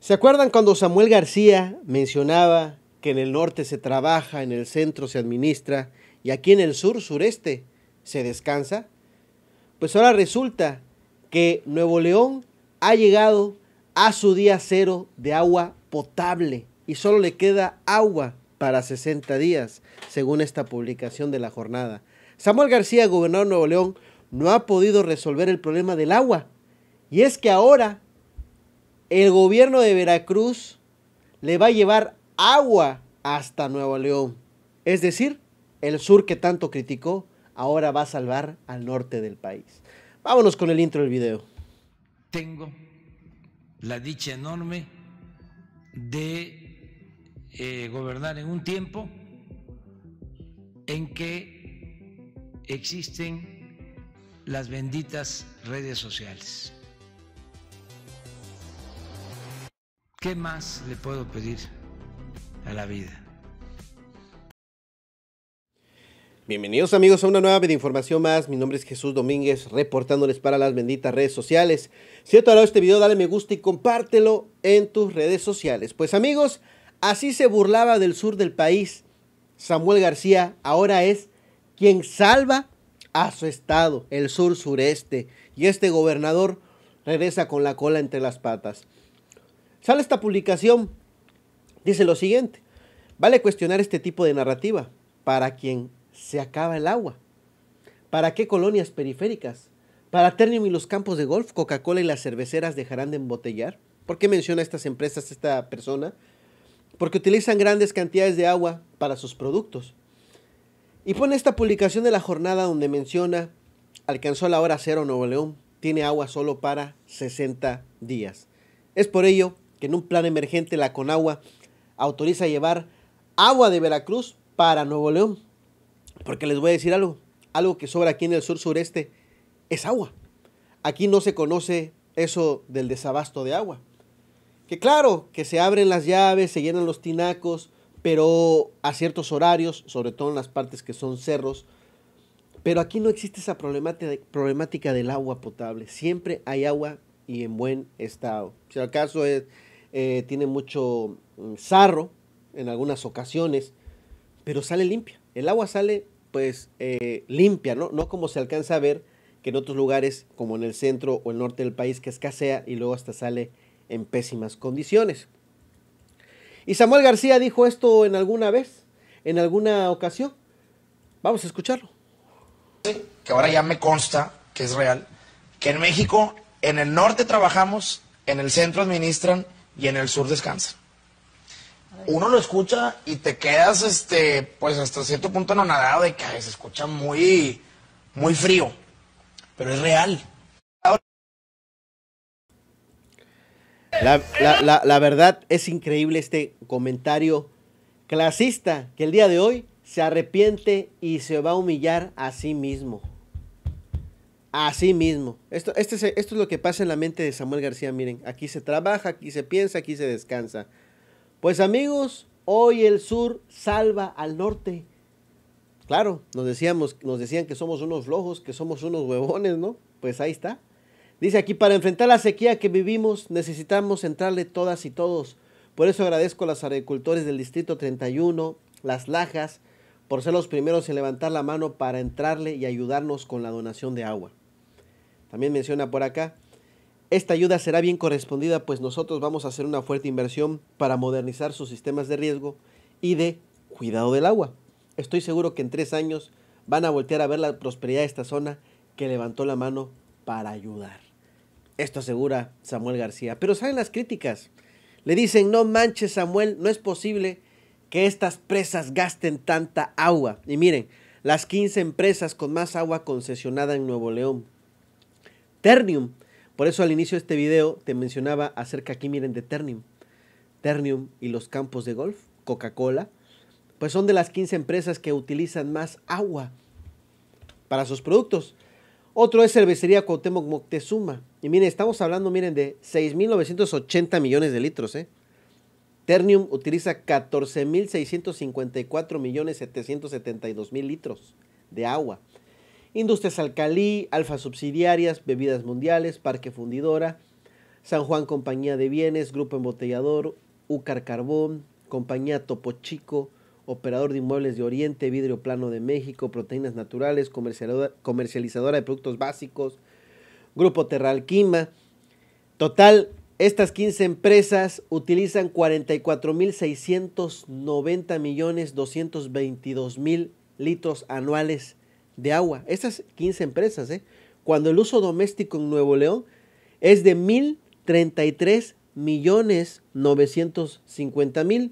¿Se acuerdan cuando Samuel García mencionaba que en el norte se trabaja, en el centro se administra y aquí en el sur, sureste, se descansa? Pues ahora resulta que Nuevo León ha llegado a su día cero de agua potable y solo le queda agua para 60 días, según esta publicación de La Jornada. Samuel García, gobernador de Nuevo León, no ha podido resolver el problema del agua. Y es que ahora el gobierno de Veracruz le va a llevar agua hasta Nuevo León. Es decir, el sur que tanto criticó ahora va a salvar al norte del país. Vámonos con el intro del video. Tengo la dicha enorme de gobernar en un tiempo en que existen las benditas redes sociales. ¿Qué más le puedo pedir a la vida? Bienvenidos amigos a una nueva videoinformación más. Mi nombre es Jesús Domínguez, reportándoles para las benditas redes sociales. Si te ha gustado este video, dale me gusta y compártelo en tus redes sociales. Pues amigos, así se burlaba del sur del país. Samuel García ahora es quien salva a su estado, el sur sureste. Y este gobernador regresa con la cola entre las patas. Sale esta publicación, dice lo siguiente: vale cuestionar este tipo de narrativa. ¿Para quien se acaba el agua? ¿Para qué colonias periféricas? ¿Para Ternium y los campos de golf? ¿Coca-Cola y las cerveceras dejarán de embotellar? ¿Por qué menciona estas empresas esta persona? Porque utilizan grandes cantidades de agua para sus productos. Y pone esta publicación de La Jornada donde menciona: alcanzó la hora cero Nuevo León, tiene agua solo para 60 días. Es por ello que en un plan emergente la CONAGUA autoriza llevar agua de Veracruz para Nuevo León. Porque les voy a decir algo que sobra aquí en el sur sureste es agua. Aquí no se conoce eso del desabasto de agua. Que claro, que se abren las llaves, se llenan los tinacos, pero a ciertos horarios, sobre todo en las partes que son cerros. Pero aquí no existe esa problemática del agua potable. Siempre hay agua y en buen estado. Si acaso tiene mucho sarro en algunas ocasiones, pero sale limpia. El agua sale pues limpia, ¿no? No como se alcanza a ver que en otros lugares como en el centro o el norte del país que escasea y luego hasta sale en pésimas condiciones. Y Samuel García dijo esto en alguna vez, en alguna ocasión. Vamos a escucharlo. Sí, que ahora ya me consta que es real, que en México en el norte trabajamos, en el centro administran y en el sur descansan. Uno lo escucha y te quedas, pues hasta cierto punto anonadado de que se escucha muy, muy frío, pero es real. La verdad es increíble este comentario clasista que el día de hoy se arrepiente y se va a humillar a sí mismo. A sí mismo. Esto es lo que pasa en la mente de Samuel García. Miren, aquí se trabaja, aquí se piensa, aquí se descansa. Pues amigos, hoy el sur salva al norte. Claro, nos decían que somos unos flojos, que somos unos huevones, ¿no? Pues ahí está. Dice aquí, para enfrentar la sequía que vivimos, necesitamos entrarle todas y todos. Por eso agradezco a los agricultores del Distrito 31, Las Lajas, por ser los primeros en levantar la mano para entrarle y ayudarnos con la donación de agua. También menciona por acá: esta ayuda será bien correspondida, pues nosotros vamos a hacer una fuerte inversión para modernizar sus sistemas de riego y de cuidado del agua. Estoy seguro que en 3 años van a voltear a ver la prosperidad de esta zona que levantó la mano para ayudar. Esto asegura Samuel García. Pero ¿saben las críticas? Le dicen: no manches Samuel, no es posible que estas presas gasten tanta agua. Y miren, las 15 empresas con más agua concesionada en Nuevo León. Ternium. Por eso al inicio de este video te mencionaba acerca aquí, miren, de Ternium. Ternium y los campos de golf, Coca-Cola, pues son de las 15 empresas que utilizan más agua para sus productos. Otro es Cervecería Cuauhtémoc Moctezuma. Y miren, estamos hablando, miren, de 6.980 millones de litros. Ternium utiliza 14.654.772.000 litros de agua. Industrias Alcalí, Alfa Subsidiarias, Bebidas Mundiales, Parque Fundidora, San Juan Compañía de Bienes, Grupo Embotellador, Ucar Carbón, Compañía Topo Chico, Operador de Inmuebles de Oriente, Vidrio Plano de México, Proteínas Naturales, Comercializadora de Productos Básicos, Grupo Terralquima. Total, estas 15 empresas utilizan 44,690,222,000 litros anuales de agua. Estas 15 empresas, cuando el uso doméstico en Nuevo León es de 1,033,950,000.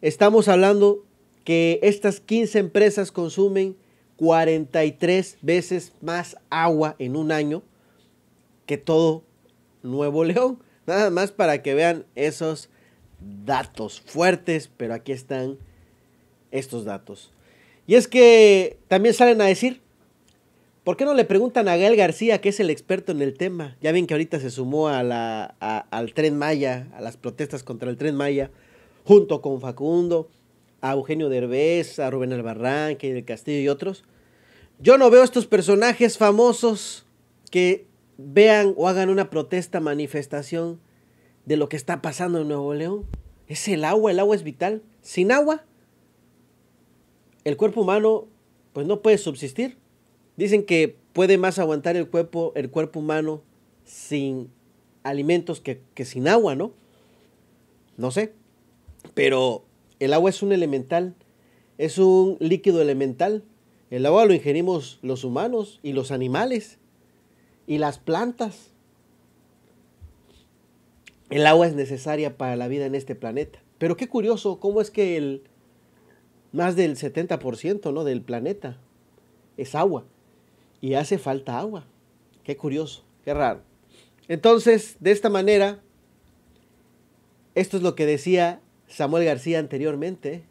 Estamos hablando que estas 15 empresas consumen 43 veces más agua en un año que todo Nuevo León. Nada más para que vean esos datos fuertes, pero aquí están estos datos. Y es que también salen a decir, ¿por qué no le preguntan a Gael García, que es el experto en el tema? Ya ven que ahorita se sumó a al Tren Maya, a las protestas contra el Tren Maya, junto con Facundo, a Eugenio Derbez, a Rubén Albarrán, que del Castillo y otros. Yo no veo estos personajes famosos que vean o hagan una protesta, manifestación de lo que está pasando en Nuevo León. Es el agua es vital. Sin agua, el cuerpo humano pues no puede subsistir. Dicen que puede más aguantar el cuerpo humano sin alimentos que sin agua, ¿no? No sé, pero el agua es un elemental, es un líquido elemental. El agua lo ingerimos los humanos y los animales y las plantas. El agua es necesaria para la vida en este planeta. Pero qué curioso, cómo es que más del 70%, ¿no?, del planeta es agua. Y hace falta agua. Qué curioso, qué raro. Entonces, de esta manera, esto es lo que decía Samuel García anteriormente.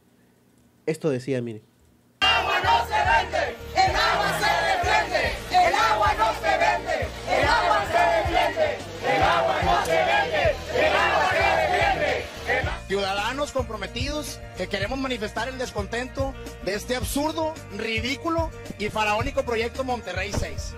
Esto decía, miren. El agua no se vende, el agua se defiende, el agua no se vende, el agua se defiende, el agua no se vende, el agua se defiende. Ciudadanos comprometidos que queremos manifestar el descontento de este absurdo, ridículo y faraónico proyecto Monterrey 6.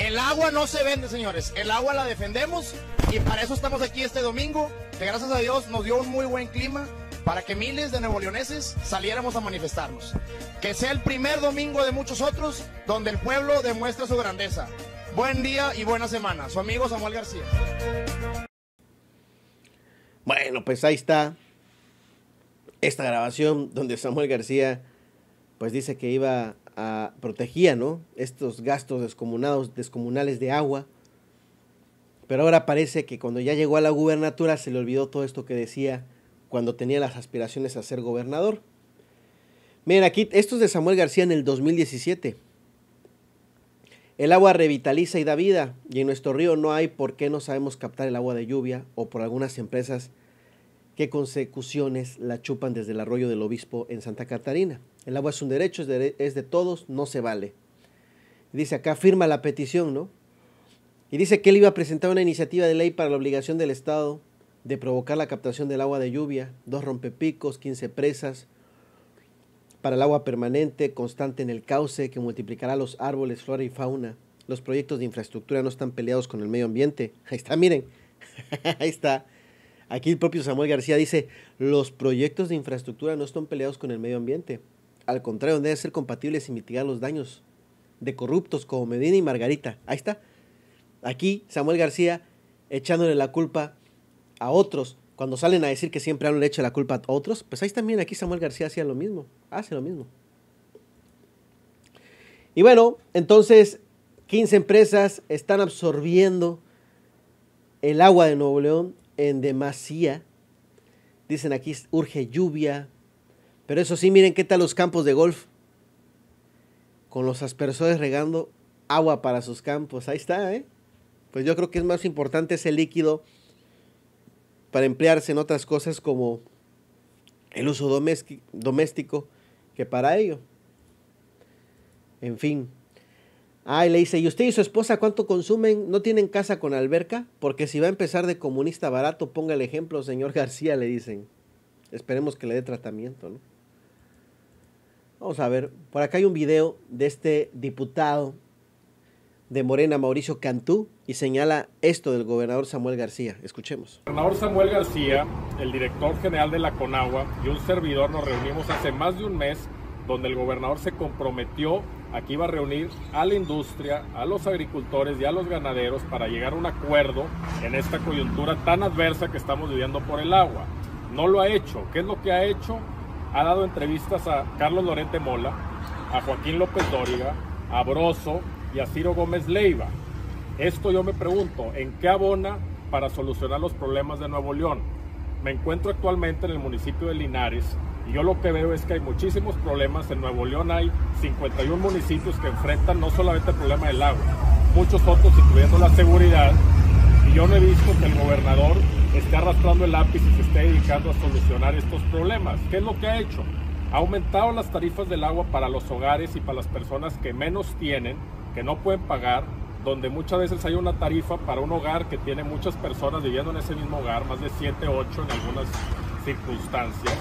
El agua no se vende, señores, el agua la defendemos y para eso estamos aquí este domingo, que gracias a Dios nos dio un muy buen clima para que miles de nuevoleoneses saliéramos a manifestarnos. Que sea el primer domingo de muchos otros donde el pueblo demuestra su grandeza. Buen día y buena semana. Su amigo Samuel García. Bueno, pues ahí está esta grabación donde Samuel García pues dice que iba a proteger, ¿no?, estos gastos descomunales de agua. Pero ahora parece que cuando ya llegó a la gubernatura se le olvidó todo esto que decía cuando tenía las aspiraciones a ser gobernador. Miren, aquí, esto es de Samuel García en el 2017. El agua revitaliza y da vida, y en nuestro río no hay por qué no sabemos captar el agua de lluvia o por algunas empresas que consecuciones la chupan desde el arroyo del Obispo en Santa Catarina. El agua es un derecho, es de todos, no se vale. Dice acá, firma la petición, ¿no? Y dice que él iba a presentar una iniciativa de ley para la obligación del Estado de provocar la captación del agua de lluvia, 2 rompepicos, 15 presas para el agua permanente, constante en el cauce, que multiplicará los árboles, flora y fauna. Los proyectos de infraestructura no están peleados con el medio ambiente. Ahí está, miren, ahí está. Aquí el propio Samuel García dice, los proyectos de infraestructura no están peleados con el medio ambiente. Al contrario, deben ser compatibles y mitigar los daños de corruptos como Medina y Margarita. Ahí está. Aquí Samuel García echándole la culpa a otros. Cuando salen a decir que siempre le echa la culpa a otros, pues ahí también aquí Samuel García hacía lo mismo. Hace lo mismo. Y bueno, entonces 15 empresas están absorbiendo el agua de Nuevo León en demasía. Dicen aquí urge lluvia. Pero eso sí, miren qué tal los campos de golf. Con los aspersores regando agua para sus campos. Ahí está, ¿eh? Pues yo creo que es más importante ese líquido para emplearse en otras cosas como el uso doméstico que para ello. En fin. Ah, y le dice, ¿y usted y su esposa cuánto consumen? ¿No tienen casa con alberca? Porque si va a empezar de comunista barato, ponga el ejemplo, señor García, le dicen. Esperemos que le dé tratamiento, ¿no? Vamos a ver, por acá hay un video de este diputado de Morena, Mauricio Cantú, y señala esto del gobernador Samuel García. Escuchemos. El gobernador Samuel García, el director general de la CONAGUA y un servidor nos reunimos hace más de un mes, donde el gobernador se comprometió a que iba a reunir a la industria, a los agricultores y a los ganaderos para llegar a un acuerdo en esta coyuntura tan adversa que estamos viviendo por el agua. No lo ha hecho. ¿Qué es lo que ha hecho? Ha dado entrevistas a Carlos Lorente Mola, a Joaquín López Dóriga, a Brozo y a Ciro Gómez Leiva. Esto yo me pregunto, ¿en qué abona para solucionar los problemas de Nuevo León? Me encuentro actualmente en el municipio de Linares y yo lo que veo es que hay muchísimos problemas. En Nuevo León hay 51 municipios que enfrentan no solamente el problema del agua, muchos otros incluyendo la seguridad, y yo no he visto que el gobernador esté arrastrando el lápiz y se esté dedicando a solucionar estos problemas. ¿Qué es lo que ha hecho? Ha aumentado las tarifas del agua para los hogares y para las personas que menos tienen, que no pueden pagar, donde muchas veces hay una tarifa para un hogar que tiene muchas personas viviendo en ese mismo hogar, más de 7 o 8 en algunas circunstancias,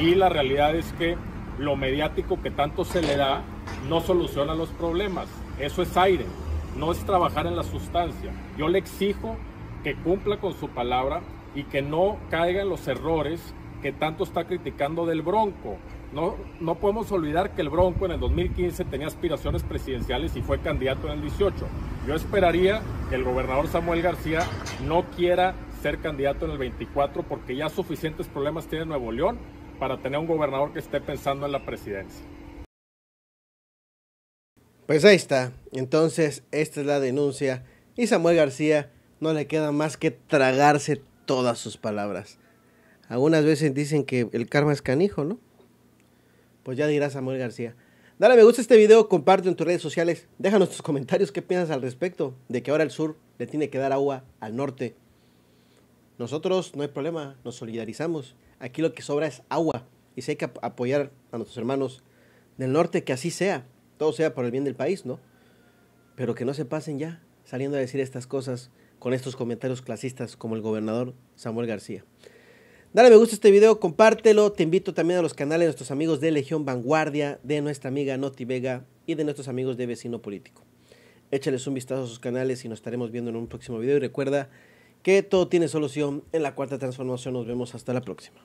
y la realidad es que lo mediático que tanto se le da no soluciona los problemas. Eso es aire, no es trabajar en la sustancia. Yo le exijo que cumpla con su palabra y que no caiga en los errores que tanto está criticando del Bronco. No podemos olvidar que el Bronco en el 2015 tenía aspiraciones presidenciales y fue candidato en el 18. Yo esperaría que el gobernador Samuel García no quiera ser candidato en el 24 porque ya suficientes problemas tiene Nuevo León para tener un gobernador que esté pensando en la presidencia. Pues ahí está. Entonces, esta es la denuncia y Samuel García no le queda más que tragarse todas sus palabras. Algunas veces dicen que el karma es canijo, ¿no? Pues ya dirá Samuel García. Dale me gusta a este video, compártelo en tus redes sociales, déjanos tus comentarios, qué piensas al respecto de que ahora el sur le tiene que dar agua al norte. Nosotros no hay problema, nos solidarizamos. Aquí lo que sobra es agua y si hay que apoyar a nuestros hermanos del norte, que así sea, todo sea por el bien del país, ¿no? Pero que no se pasen ya saliendo a decir estas cosas con estos comentarios clasistas como el gobernador Samuel García. Dale me gusta a este video, compártelo, te invito también a los canales de nuestros amigos de Legión Vanguardia, de nuestra amiga Noti Vega y de nuestros amigos de Vecino Político. Échales un vistazo a sus canales y nos estaremos viendo en un próximo video y recuerda que todo tiene solución en la Cuarta Transformación. Nos vemos hasta la próxima.